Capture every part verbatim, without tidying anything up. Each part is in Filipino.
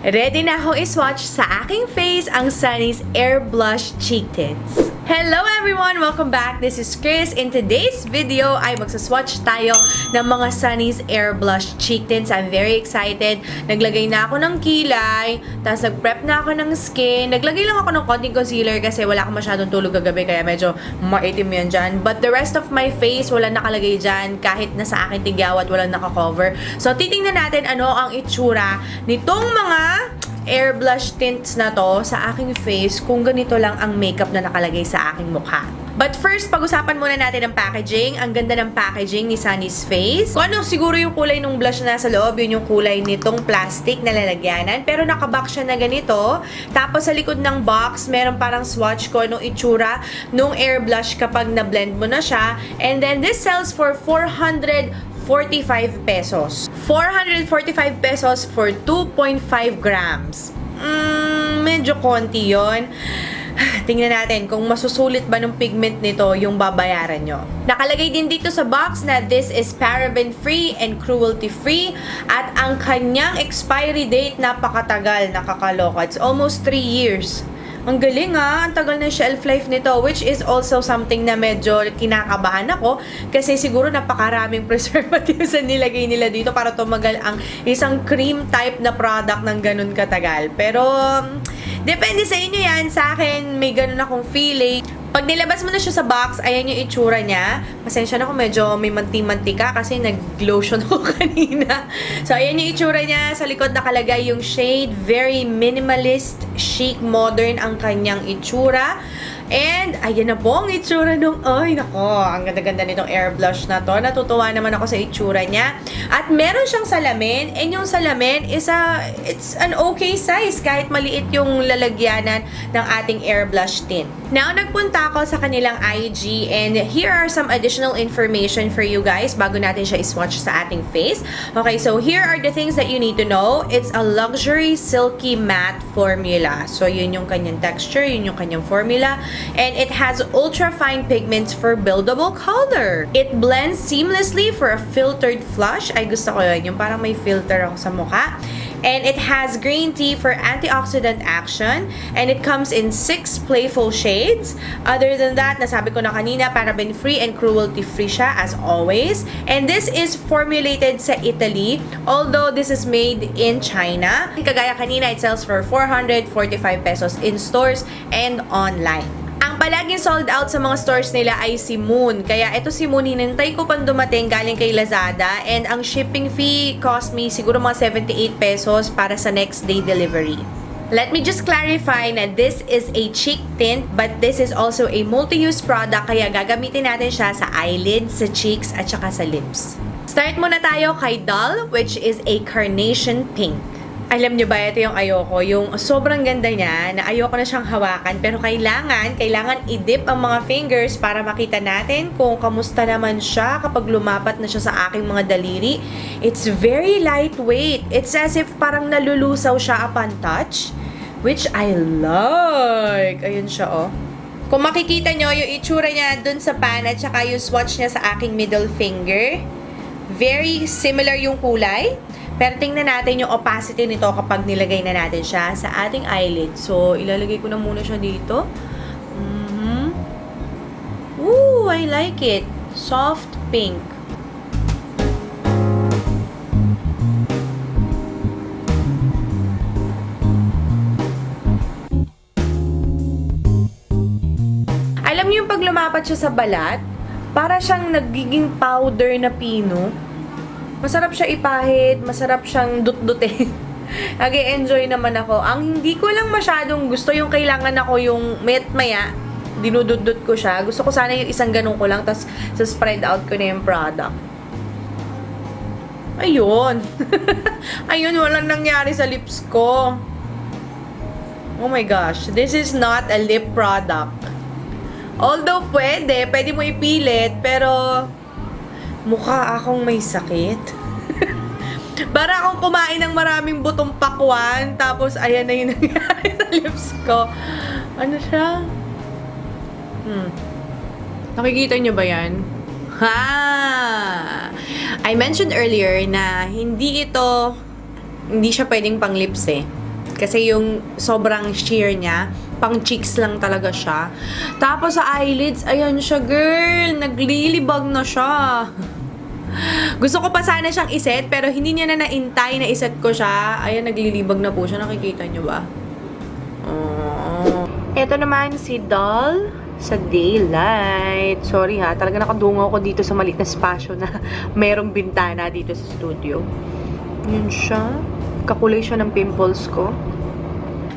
Ready na akong iswatch sa aking face ang Sunnies Air Blush Cheek Tints. Hello everyone! Welcome back! This is Chris. In today's video ay magsaswatch tayo ng mga Sunnies Air Blush Cheek Tints. I'm very excited. Naglagay na ako ng kilay, tapos nag-prep na ako ng skin. Naglagay lang ako ng konting concealer kasi wala akong masyadong tulog kagabi kaya medyo maitim yan dyan. But the rest of my face wala nakalagay dyan kahit na sa akin tigyawat walang nakakover. So titingnan natin ano ang itsura nitong mga air blush tints na to sa aking face kung ganito lang ang makeup na nakalagay sa aking mukha. But first, pag-usapan muna natin ang packaging. Ang ganda ng packaging ni Sunnies Face. Kung ano siguro yung kulay ng blush na nasa loob, yun yung kulay nitong plastic na lalagyanan. Pero nakabox siya na ganito. Tapos sa likod ng box, meron parang swatch ko nung itsura nung air blush kapag na-blend mo na siya. And then this sells for four hundred forty-five pesos. four hundred forty-five pesos for two point five grams. Mm, medyo konti yun. Tingnan natin kung masusulit ba ng pigment nito yung babayaran nyo. Nakalagay din dito sa box na this is paraben-free and cruelty-free at ang kanyang expiry date napakatagal, nakakaloka. It's almost three years. Ang galing ha, ang tagal na shelf life nito, which is also something na medyo kinakabahan ako kasi siguro napakaraming preservatives na nilagay nila dito para tumagal ang isang cream type na product ng ganun katagal. Pero depende sa inyo yan. Sa akin, may ganun akong feeling. Pag nilabas mo na siya sa box, ayan yung itsura niya. Pasensya na kung medyo may manti-mantika kasi nag-lotion ako kanina. So, ayan yung itsura niya. Sa likod nakalagay yung shade. Very minimalist, chic, modern ang kanyang itsura. And, ayan na po ang itsura nung, ay nako, ang ganda-ganda nitong air blush na to. Natutuwa naman ako sa itsura niya. At meron siyang salamin. And yung salamin is a, it's an okay size kahit maliit yung lalagyanan ng ating air blush tint. Now, nagpunta ako sa kanilang I G and here are some additional information for you guys bago natin siya iswatch sa ating face. Okay, so here are the things that you need to know. It's a luxury silky matte formula. So, yun yung kanyang texture, yun yung kanyang formula. And it has ultra-fine pigments for buildable color. It blends seamlessly for a filtered flush. Ay, gusto ko yun. Yung parang may filter ako sa mukha. And it has green tea for antioxidant action. And it comes in six playful shades. Other than that, nasabi ko na kanina, paraben-free and cruelty-free siya as always. And this is formulated sa Italy, although this is made in China. Kagaya kanina, it sells for four hundred forty-five pesos in stores and online. Ang palaging sold out sa mga stores nila ay si Moon. Kaya ito si Moon, hinintay ko pang dumating galing kay Lazada. And ang shipping fee cost me siguro mga seventy-eight pesos para sa next day delivery. Let me just clarify na this is a cheek tint but this is also a multi-use product. Kaya gagamitin natin siya sa eyelids, sa cheeks, at saka sa lips. Start muna tayo kay Doll, which is a carnation pink. Alam nyo ba, ito yung ayoko. Yung sobrang ganda niya, na ayoko na siyang hawakan. Pero kailangan, kailangan i-dip ang mga fingers para makita natin kung kamusta naman siya kapag lumapat na siya sa aking mga daliri. It's very lightweight. It's as if parang nalulusaw siya upon touch, which I like. Ayun siya, oh. Kung makikita nyo, yung itsura niya dun sa pan at saka yung swatch niya sa aking middle finger. Very similar yung kulay. Pero tingnan natin yung opacity nito kapag nilagay na natin siya sa ating eyelid. So, ilalagay ko na muna siya dito. Mm-hmm. Ooh, I like it. Soft pink. Alam niyo yung pag lumapat siya sa balat, para siyang nagiging powder na pino. Masarap siya ipahit, masarap siyang dut-dutin. Nag-enjoy naman ako. Ang hindi ko lang masyadong gusto yung kailangan ako yung met-maya, dinudut-dut ko siya. Gusto ko sana yung isang ganun ko lang, tapos sa spread out ko na yung product. Ayun. Ayun, walang nangyari sa lips ko. Oh my gosh, this is not a lip product. Although pwede, pwede mo ipilit, pero mukha akong may sakit. Para akong kumain ng maraming butong pakwan, tapos ayan na yung nangyari sa lips ko. Ano siya? Hmm. Nakikita nyo ba yan? Ha! I mentioned earlier na hindi ito, hindi siya pwedeng pang lips eh. kasi yung sobrang sheer niya, pang cheeks lang talaga siya. Tapos sa eyelids, ayan siya, girl, naglilibag na siya. Gusto ko pa sana siyang iset, pero hindi niya na naintay na iset ko siya. Ayan, naglilibag na po siya. Nakikita niyo ba? Oh. Ito naman si Doll sa Daylight. Sorry ha, talaga nakadungaw ko dito sa maliit na spasyo na merong bintana dito sa studio. Yun siya. Kakulay siya ng pimples ko.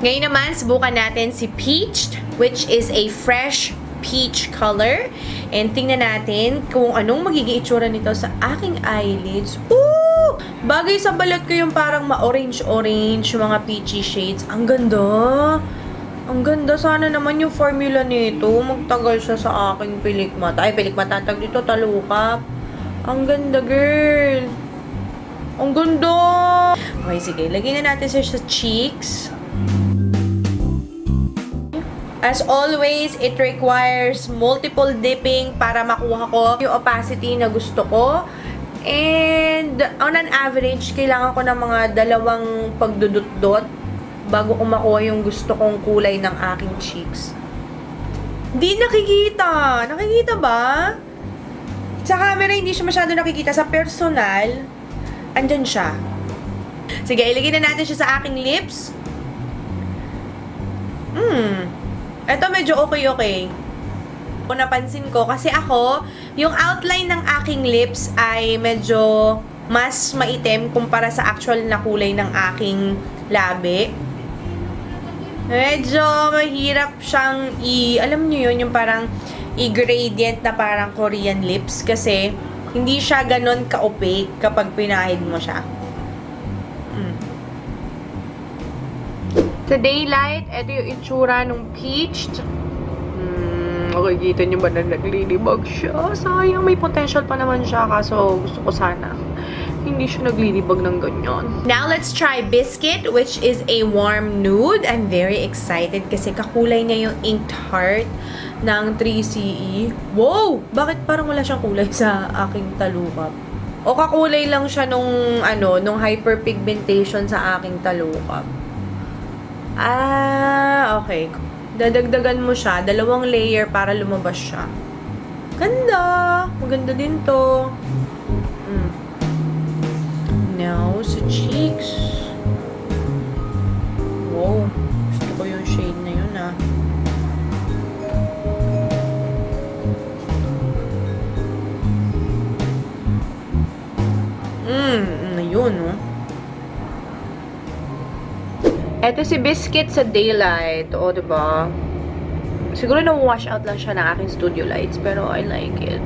Ngayon naman, subukan natin si Peach, which is a fresh peach color. And tingnan natin kung anong magiging itsura nito sa aking eyelids. Ooh! Bagay sa balat ko yung parang ma-orange-orange, yung mga peachy shades. Ang ganda! Ang ganda. Sana naman yung formula nito magtagal siya sa aking pilikmata. Ay, pilikmata. Tag dito, talukap. Ang ganda, girl! Ang ganda! Okay, sige. Lagyan na natin siya sa cheeks. As always, it requires multiple dipping para makuha ko yung opacity na gusto ko. And on an average, kailangan ko ng mga dalawang pagdudot-dot bago ko makuha yung gusto kong kulay ng aking cheeks. Di nakikita! Nakikita ba? Sa camera, hindi siya masyado nakikita. Sa personal, andyan siya. Sige, ilagay na natin siya sa aking lips. Hmm... Ito medyo okay-okay. Kung napansin ko, kasi ako, yung outline ng aking lips ay medyo mas maitim kumpara sa actual na kulay ng aking labi. Medyo mahirap siyang i... Alam niyo yun, yung parang i-gradient na parang Korean lips. Kasi hindi siya ganon ka-opaque kapag pinahid mo siya. Sa Daylight, ito yung itsura nung peached. Hmm, makikita niyo ba na naglilibag siya? Sayang, may potential pa naman siya, kaso gusto ko sana hindi siya naglilibag ng ganyan. Now, let's try Biscuit, which is a warm nude. I'm very excited kasi kakulay niya yung inked heart ng three C E. Wow! Bakit parang wala siyang kulay sa aking talukap? O kakulay lang siya nung, ano, nung hyperpigmentation sa aking talukap. Ah, okay. Dadagdagan mo siya. Dalawang layer para lumabas siya. Ganda! Maganda din to. Mm. Now, sa cheeks. Wow. Gusto ko yung shade na yun, ah. Mmm, na yun, oh. Eto si Biscuit sa Daylight. O, diba? Siguro na-wash out lang siya ng aking studio lights. Pero I like it.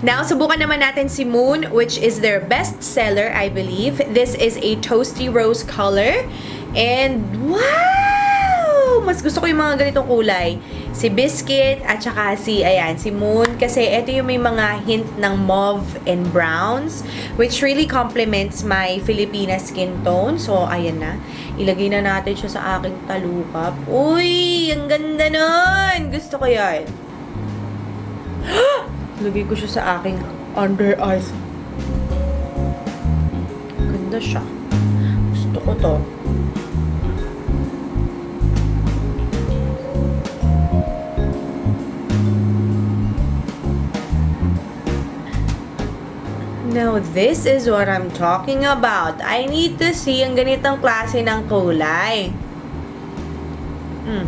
Now, subukan naman natin si Moon, which is their best seller, I believe. This is a toasty rose color. And, wow! Mas gusto ko yung mga ganitong kulay. Si Biscuit at saka si, ayan, si Moon. Kasi eto yung may mga hint ng mauve and browns, which really complements my Filipina skin tone. So, ayan na. Ilagay na natin siya sa aking talukap. Uy! Ang ganda nun! Gusto ko yan. Ilagay ko siya sa aking under eyes. Ganda siya. Gusto ko to. Now, this is what I'm talking about. I need to see ang ganitong klase ng kulay. Mm.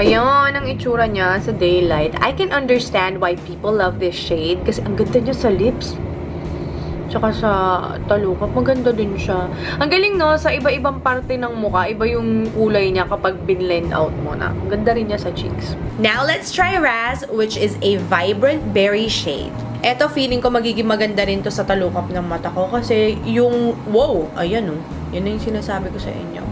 Ayun, ang itsura niya sa Daylight. I can understand why people love this shade. Kasi ang ganda niya sa lips. Tsaka sa talukap. Maganda din siya. Ang galing, no? Sa iba-ibang parte ng mukha, iba yung kulay niya kapag binlend out mo na. Ang ganda rin niya sa cheeks. Now, let's try Raz, which is a vibrant berry shade. Eto, feeling ko magiging maganda rin to sa talukap ng mata ko kasi yung, wow, ayan o. Oh, yun yung sinasabi ko sa inyo.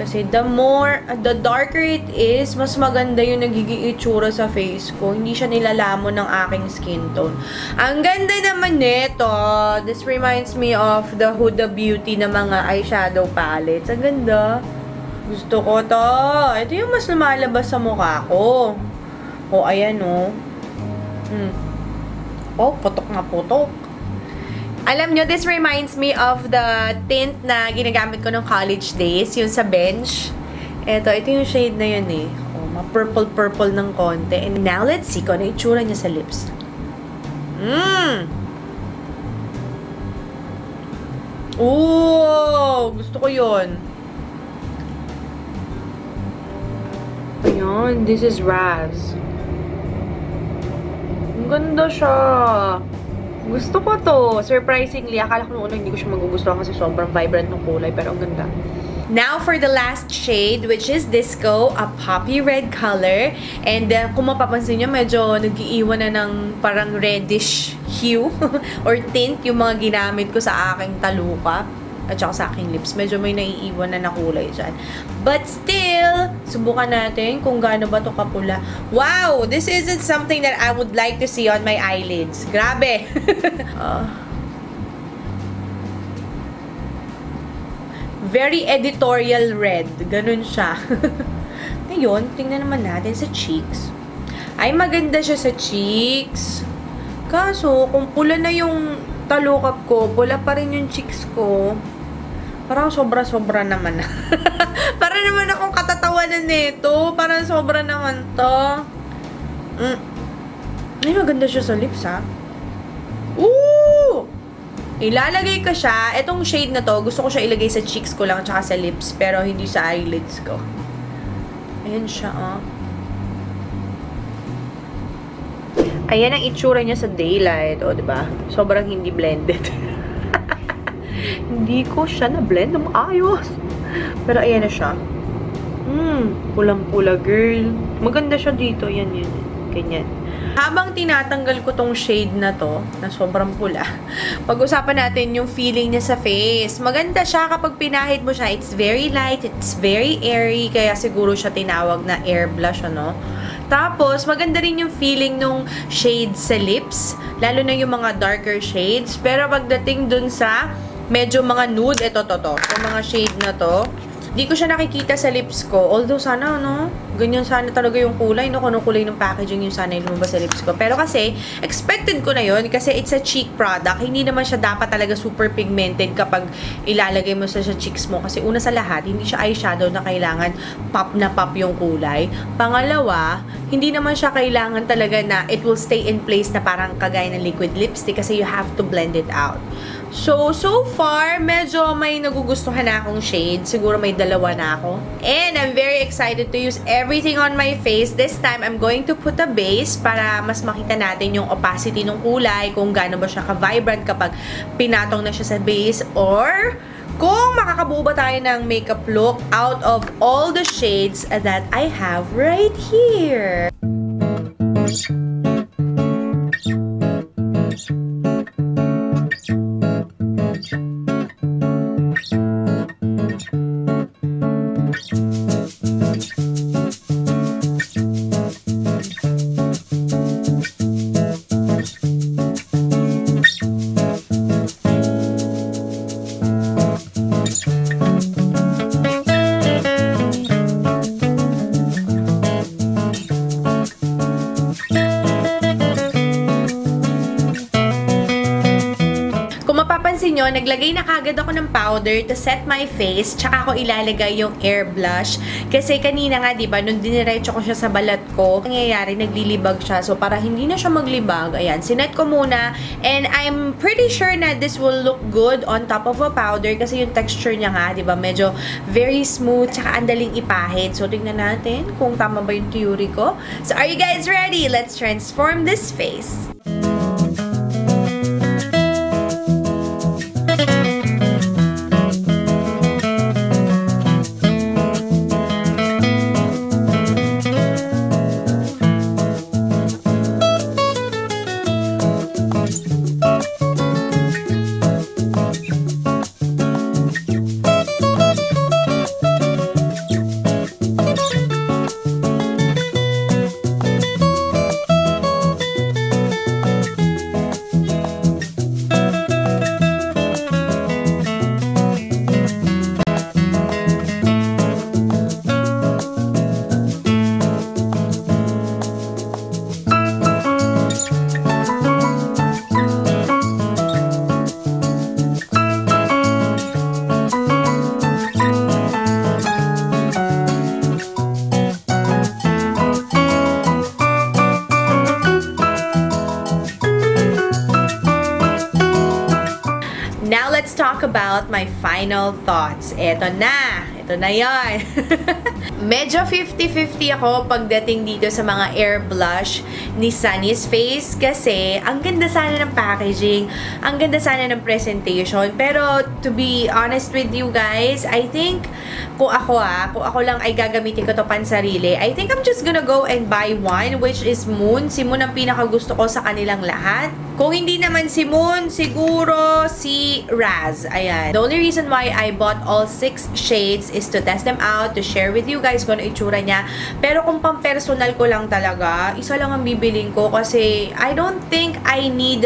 Kasi the more, the darker it is, mas maganda yung nagiging itsura sa face ko. Hindi siya nilalamon ng aking skin tone. Ang ganda naman nito. This reminds me of the Huda Beauty na mga eyeshadow palettes. Ang ganda. Gusto ko to. Ito yung mas lumalabas sa mukha ko. O, ayan, o. Oh. Hmm. Oh, putok na putok. Alam nyo, this reminds me of the tint na ginagamit ko ng college days, yung sa bench. Eto, ito yung shade na yun eh. Oh, ma-purple-purple ng konti. And now, let's see kung ano itsura niya sa lips. Mmm! Ooh! Gusto ko yun. Ayun, this is Raz. Ang ganda siya! Gusto ko to. Surprisingly, akala ko noon hindi ko siya magugustuhan kasi sobrang vibrant ng kulay, pero ang ganda. Now for the last shade, which is Disco, a poppy red color. And uh, kung mapapansin nyo, medyo nag-iiwan na ng parang reddish hue or tint yung mga ginamit ko sa aking talupa at saka sa aking lips. Medyo may naiiwan na na kulay dyan. But still, subukan natin kung gaano ba to kapula. Wow! This isn't something that I would like to see on my eyelids. Grabe! uh. Very editorial red. Ganun siya. Ngayon, tingnan naman natin sa cheeks. Ay, maganda siya sa cheeks. Kaso, kung pula na yung talukap ko, pula pa rin yung cheeks ko. Parang sobra-sobra naman. Para naman akong katatawanan nito. Parang sobra naman to. Mm. Ay, maganda siya sa lips, ha? Ooh! Ilalagay ko siya. Itong shade na to, gusto ko siya ilagay sa cheeks ko lang tsaka sa lips, pero hindi sa eyelids ko. Ayan siya, oh. Ayan ang itsura niya sa daylight, oh, diba? Sobrang hindi blended. Hindi ko siya na-blend ng ayos. Pero ayan na siya. Hmm, pulang-pula, girl. Maganda siya dito. Ayan, yan. Ganyan. Habang tinatanggal ko tong shade na to, na sobrang pula, pag-usapan natin yung feeling niya sa face. Maganda siya kapag pinahid mo siya. It's very light, it's very airy, kaya siguro siya tinawag na air blush, ano? Tapos, maganda rin yung feeling nung shade sa lips, lalo na yung mga darker shades. Pero pagdating dun sa medyo mga nude, eto to to, yung mga shade na to, di ko siya nakikita sa lips ko. Although sana, ano, ganyan sana talaga yung kulay, no? Kung ano kulay ng packaging yung sana yung lumabas sa lips ko. Pero kasi, expected ko na yun kasi it's a cheek product. Hindi naman siya dapat talaga super pigmented kapag ilalagay mo sa cheeks mo. Kasi una sa lahat, hindi siya eyeshadow na kailangan pop na pop yung kulay. Pangalawa, hindi naman siya kailangan talaga na it will stay in place na parang kagaya ng liquid lipstick kasi you have to blend it out. So, so far, medyo may nagugustuhan na akong shade. Siguro may dalawa na ako. And I'm very excited to use everything on my face. This time, I'm going to put a base para mas makita natin yung opacity ng kulay, kung gaano ba siya ka-vibrant kapag pinatong na siya sa base, or kung makakabuo ba tayo ng makeup look out of all the shades that I have right here. Naglagay na kagad ako ng powder to set my face, tsaka ako ilalagay yung air blush. Kasi kanina nga, diba, nung diniretso ko siya sa balat ko, nangyayari, naglilibag siya. So, para hindi na siya maglibag, ayan, sinet ko muna. And I'm pretty sure na this will look good on top of a powder kasi yung texture niya nga, diba, medyo very smooth, tsaka andaling ipahid. So, tignan natin kung tama ba yung theory ko. So, are you guys ready? Let's transform this face. Now let's talk about my final thoughts. Eto na! Eto na yun! Medyo fifty fifty ako pagdating dito sa mga air blush ni Sunnies Face kasi ang ganda sana ng packaging, ang ganda sana ng presentation. Pero to be honest with you guys, I think kung ako ah, kung ako lang ay gagamitin ko to pansarili, I think I'm just gonna go and buy one, which is Moon. Si Moon ang pinakagusto ko sa kanilang lahat. Kung hindi naman si Moon, siguro si Raz. Ayan. The only reason why I bought all six shades is to test them out, to share with you guys kung ano itsura niya. Pero kung pang-personal ko lang talaga, isa lang ang bibiling ko kasi I don't think I need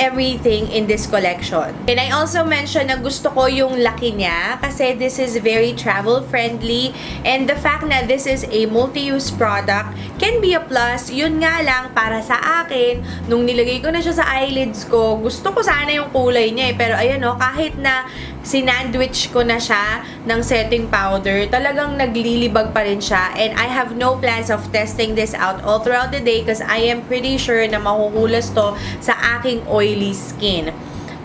everything in this collection. And I also mentioned na gusto ko yung laki niya kasi this is very travel friendly and the fact na this is a multi-use product can be a plus. Yun nga lang para sa akin, nung nilagay ko na siya sa eyelids ko, gusto ko sana yung kulay niya eh. Pero ayan o, kahit na sinandwich ko na siya ng setting powder, talagang naglilibag pa rin siya. And I have no plans of testing this out all throughout the day because I am pretty sure na mahuhulas to sa aking oil skin.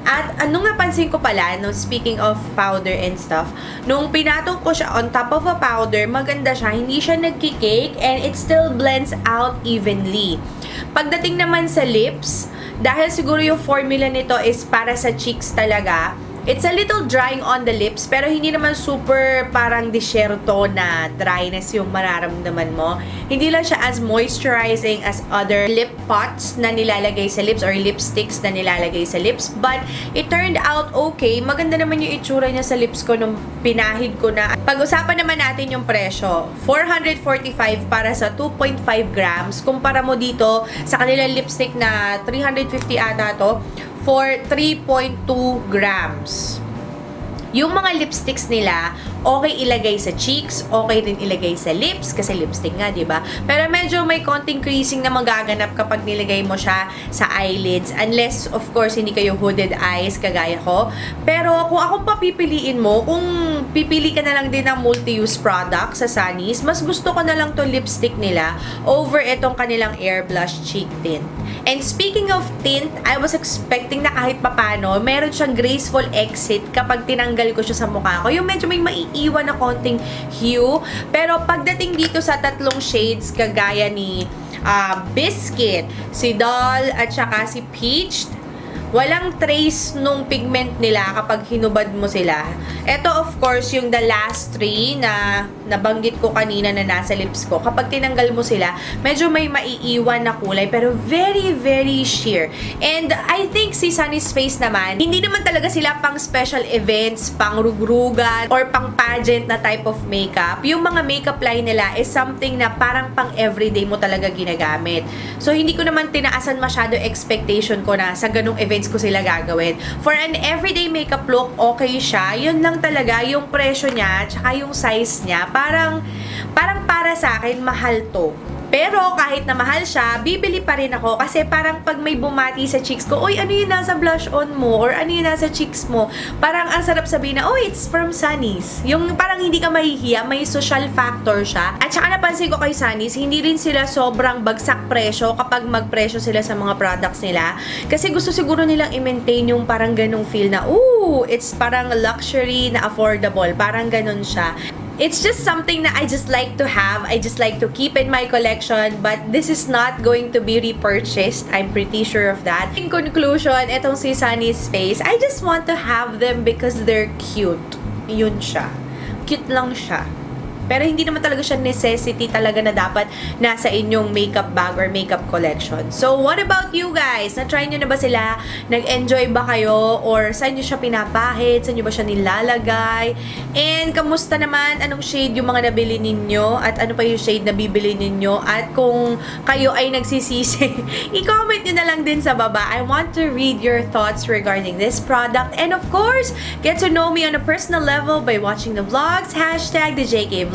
At ano nga pansin ko pala, no, speaking of powder and stuff, nung pinatong ko siya on top of a powder, maganda siya, hindi siya nagki-cake and it still blends out evenly. Pagdating naman sa lips, dahil siguro yung formula nito is para sa cheeks talaga, it's a little drying on the lips, pero hindi naman super parang disyerto na dryness yung mararamdaman mo. Hindi lang siya as moisturizing as other lip pots na nilalagay sa lips or lipsticks na nilalagay sa lips. But it turned out okay. Maganda naman yung itsura niya sa lips ko nung pinahid ko na. Pag-usapan naman natin yung presyo. four hundred forty-five para sa two point five grams. Kumpara mo dito sa kanilang lipstick na three hundred fifty ata to, for three point two grams. Yung mga lipsticks nila, okay ilagay sa cheeks, okay din ilagay sa lips, kasi lipstick nga, diba? Pero medyo may konting creasing na magaganap kapag nilagay mo siya sa eyelids. Unless, of course, hindi kayo hooded eyes, kagaya ko. Pero kung akong papipiliin mo, kung pipili ka na lang din ng multi-use product sa Sunnies, mas gusto ko na lang itong lipstick nila over itong kanilang Air Blush Cheek Tint. And speaking of tint, I was expecting na kahit papano, meron siyang graceful exit kapag tinanggal ko siya sa mukha ko. Yung medyo may maiiwan na konting hue. Pero pagdating dito sa tatlong shades, kagaya ni uh, Biscuit, si Doll, at saka si Peach, walang trace nung pigment nila kapag hinubad mo sila. Ito, of course, yung the last three na nabanggit ko kanina na nasa lips ko. Kapag tinanggal mo sila, medyo may maiiwan na kulay pero very, very sheer. And I think si Sunnies Face naman, hindi naman talaga sila pang special events, pang rugrugan, or pang pageant na type of makeup. Yung mga makeup line nila is something na parang pang everyday mo talaga ginagamit. So, hindi ko naman tinaasan masyado expectation ko na sa ganung event ko sila gagawin. For an everyday makeup look, okay siya. Yun lang talaga yung presyo niya, tsaka yung size niya. Parang, parang para sa akin, mahal to. Pero kahit na mahal siya, bibili pa rin ako kasi parang pag may bumati sa cheeks ko, uy, ano yun nasa blush on mo? Or ano yun nasa cheeks mo? Parang ang sarap sabihin na, oh, it's from Sunnies. Yung parang hindi ka mahihiya, may social factor siya. At saka napansin ko kay Sunnies, hindi rin sila sobrang bagsak presyo kapag magpresyo sila sa mga products nila. Kasi gusto siguro nilang i-maintain yung parang ganung feel na, ooh, it's parang luxury na affordable. Parang ganun siya. It's just something that I just like to have. I just like to keep in my collection. But this is not going to be repurchased. I'm pretty sure of that. In conclusion, etong si Sunnies Face, I just want to have them because they're cute. Yun siya. Cute lang siya. Pero hindi naman talaga siya necessity talaga na dapat nasa inyong makeup bag or makeup collection. So, what about you guys? Na-try nyo na ba sila? Nag-enjoy ba kayo? Or saan nyo siya pinapahid? Saan nyo ba siya nilalagay? And, kamusta naman? Anong shade yung mga nabili ninyo? At ano pa yung shade na bibili ninyo? At kung kayo ay nagsisisi, i-comment nyo na lang din sa baba. I want to read your thoughts regarding this product. And of course, get to know me on a personal level by watching the vlogs. Hashtag the J K Vlogs.